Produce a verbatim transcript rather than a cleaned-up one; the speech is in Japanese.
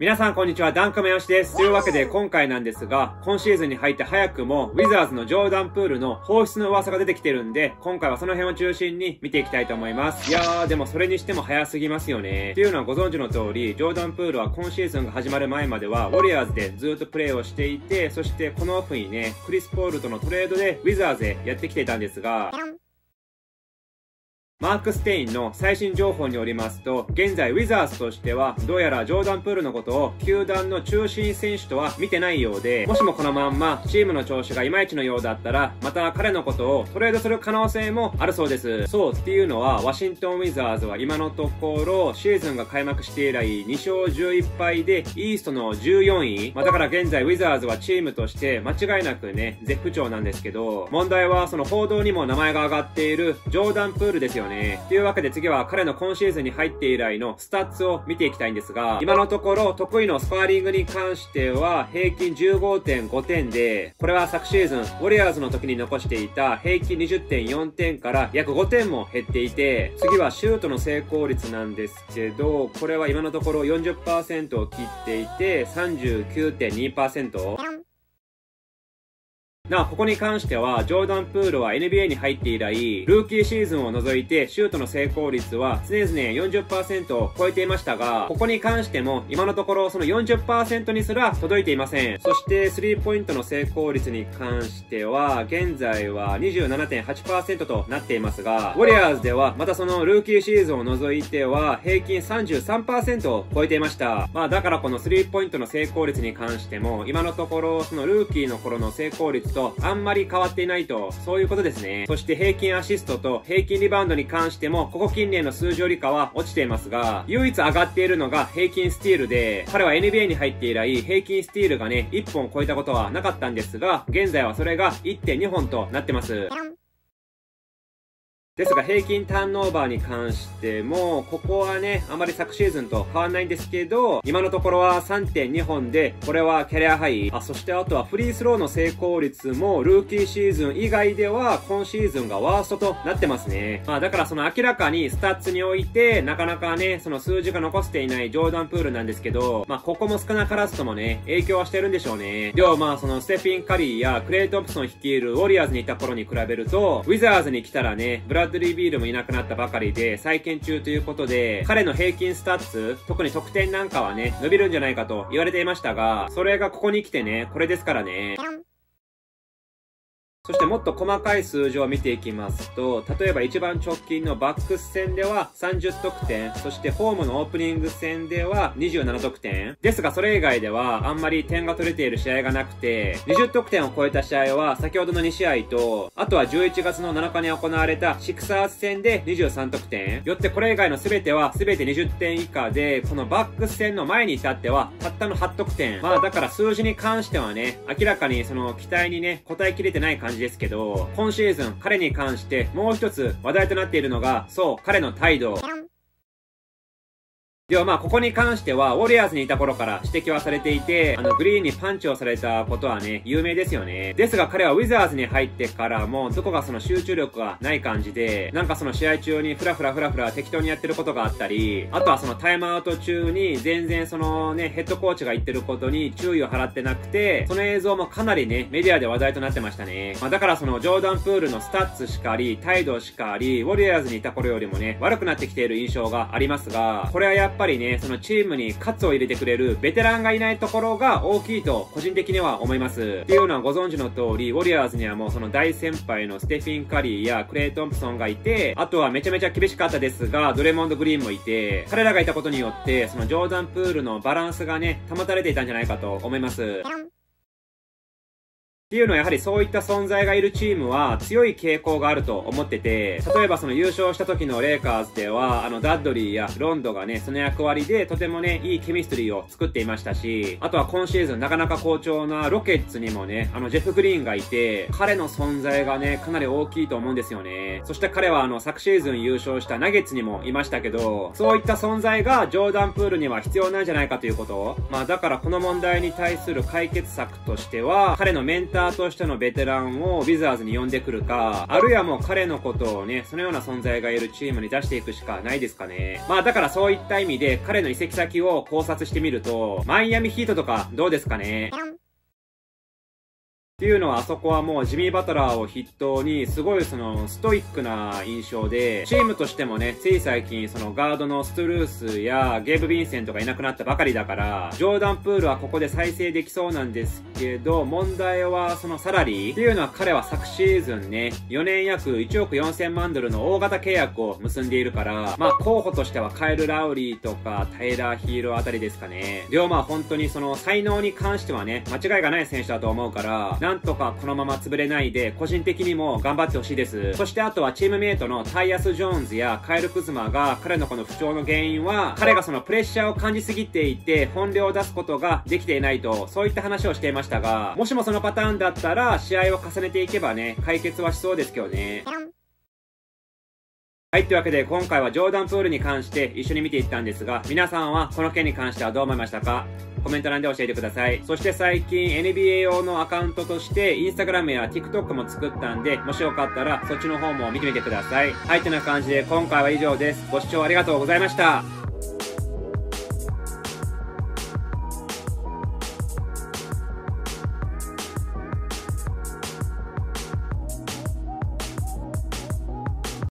皆さんこんにちは、ダンカメヨシです。というわけで今回なんですが、今シーズンに入って早くもウィザーズのジョーダン・プールの放出の噂が出てきてるんで、今回はその辺を中心に見ていきたいと思います。いやー、でもそれにしても早すぎますよね。っていうのはご存知の通り、ジョーダン・プールは今シーズンが始まる前まではウォリアーズでずっとプレーをしていて、そしてこのオフにね、クリス・ポールとのトレードでウィザーズへやってきていたんですが、マーク・ステインの最新情報によりますと、現在ウィザーズとしては、どうやらジョーダン・プールのことを球団の中心選手とは見てないようで、もしもこのまんまチームの調子がいまいちのようだったら、また彼のことをトレードする可能性もあるそうです。そうっていうのは、ワシントン・ウィザーズは今のところ、シーズンが開幕して以来にしょうじゅういっぱいで、イーストのじゅうよんい。まあ、だから現在ウィザーズはチームとして間違いなくね、絶不調なんですけど、問題はその報道にも名前が上がっているジョーダン・プールですよね。というわけで次は彼の今シーズンに入って以来のスタッツを見ていきたいんですが、今のところ得意のスパーリングに関しては平均 じゅうごてんごてんで、これは昨シーズンウォリアーズの時に残していた平均 にじゅってんよんてんから約ごてんも減っていて、次はシュートの成功率なんですけど、これは今のところ よんじゅっパーセント を切っていて さんじゅうきゅうてんにパーセント。なお、ここに関しては、ジョーダン・プールは エヌビーエー に入って以来、ルーキーシーズンを除いて、シュートの成功率は常々 よんじゅっパーセント を超えていましたが、ここに関しても、今のところその よんじゅっパーセント にすら届いていません。そして、スリーポイントの成功率に関しては、現在は にじゅうななてんはちパーセント となっていますが、ウォリアーズでは、またそのルーキーシーズンを除いては、平均 さんじゅうさんパーセント を超えていました。まあ、だからこのスリーポイントの成功率に関しても、今のところ、そのルーキーの頃の成功率と、あんまり変わっていないと、そういうことですね。そして平均アシストと平均リバウンドに関しても、ここ近年の数字よりかは落ちていますが、唯一上がっているのが平均スティールで、彼は エヌビーエー に入って以来、平均スティールがね、いっぽんを超えたことはなかったんですが、現在はそれが いってんにほんとなってます。ですが平均ターンオーバーに関しても、ここはね、あまり昨シーズンと変わんないんですけど、今のところは さんてんにほんで、これはキャリアハイ。あ、そしてあとはフリースローの成功率も、ルーキーシーズン以外では、今シーズンがワーストとなってますね。まあだからその明らかにスタッツにおいて、なかなかね、その数字が残していないジョーダン・プールなんですけど、まあここも少なからずともね、影響はしてるんでしょうね。ではまあそのステフィン・カリーやクレイ・トンプソン率いるウォリアーズにいた頃に比べると、ウィザーズに来たらね、ブラブラッドリー・ビールもいなくなったばかりで、再建中ということで、彼の平均スタッツ、特に得点なんかはね、伸びるんじゃないかと言われていましたが、それがここに来てね、これですからね。そしてもっと細かい数字を見ていきますと、例えば一番直近のバックス戦ではさんじゅっとくてん、そしてホームのオープニング戦ではにじゅうななとくてん。ですがそれ以外ではあんまり点が取れている試合がなくて、にじゅっとくてんを超えた試合は先ほどのにしあいと、あとはじゅういちがつのなのかに行われたシクサーズ戦でにじゅうさんとくてん。よってこれ以外の全ては全てにじゅってん以下で、このバックス戦の前に至ってはたったのはちとくてん。まあだから数字に関してはね、明らかにその期待にね、応えきれてない感じですけど、今シーズン彼に関してもう一つ話題となっているのが、そう、彼の態度。ではまあここに関してはウォリアーズにいた頃から指摘はされていて、あのグリーンにパンチをされたことはね、有名ですよね。ですが彼はウィザーズに入ってからもどこかその集中力がない感じで、なんかその試合中にフラフラフラフラ適当にやってることがあったり、あとはそのタイムアウト中に全然そのね、ヘッドコーチが言ってることに注意を払ってなくて、その映像もかなりね、メディアで話題となってましたね。まあだからそのジョーダン・プールのスタッツしかり、態度しかり、ウォリアーズにいた頃よりもね、悪くなってきている印象がありますが、これはやっぱりやっぱりね、そのチームに喝を入れてくれるベテランがいないところが大きいと個人的には思います。っていうのはご存知の通り、ウォリアーズにはもうその大先輩のステフィン・カリーやクレイ・トンプソンがいて、あとはめちゃめちゃ厳しかったですが、ドレモンド・グリーンもいて、彼らがいたことによって、そのジョーダン・プールのバランスがね、保たれていたんじゃないかと思います。っていうのはやはりそういった存在がいるチームは強い傾向があると思ってて、例えばその優勝した時のレイカーズでは、あのダッドリーやロンドがね、その役割でとてもね、いいケミストリーを作っていましたし、あとは今シーズンなかなか好調なロケッツにもね、あのジェフ・グリーンがいて、彼の存在がね、かなり大きいと思うんですよね。そして彼はあの昨シーズン優勝したナゲッツにもいましたけど、そういった存在がジョーダン・プールには必要なんじゃないかということ。まあだからこの問題に対する解決策としては、彼のメンターターとしてのベテランをウィザーズに呼んでくるか、あるいはもう彼のことをね、そのような存在がいるチームに出していくしかないですかね。まあだからそういった意味で彼の移籍先を考察してみると、マイアミヒートとかどうですかね。っていうのはあそこはもうジミー・バトラーを筆頭にすごいそのストイックな印象で、チームとしてもね、つい最近そのガードのストゥルースやゲーブ・ヴィンセントがいなくなったばかりだから、ジョーダン・プールはここで再生できそうなんですけど、問題はそのサラリーっていうのは、彼は昨シーズンね、よねん約いちおくよんせんまんドルの大型契約を結んでいるから、まあ候補としてはカイル・ラウリーとかタイラー・ヒーローあたりですかね。でもまあ本当にその才能に関してはね、間違いがない選手だと思うから、なんとかこのまま潰れないで、個人的にも頑張ってほしいです。そしてあとはチームメイトのタイヤス・ジョーンズやカイル・クズマが、彼のこの不調の原因は、彼がそのプレッシャーを感じすぎていて、本領を出すことができていないと、そういった話をしていましたが、もしもそのパターンだったら、試合を重ねていけばね、解決はしそうですけどね。はい、というわけで今回はジョーダン・プールに関して一緒に見ていったんですが、皆さんはこの件に関してはどう思いましたか？コメント欄で教えてください。そして最近 エヌビーエー 用のアカウントとしてインスタグラムや TikTok も作ったんで、もしよかったらそっちの方も見てみてください。はい、てな感じで今回は以上です。ご視聴ありがとうございました。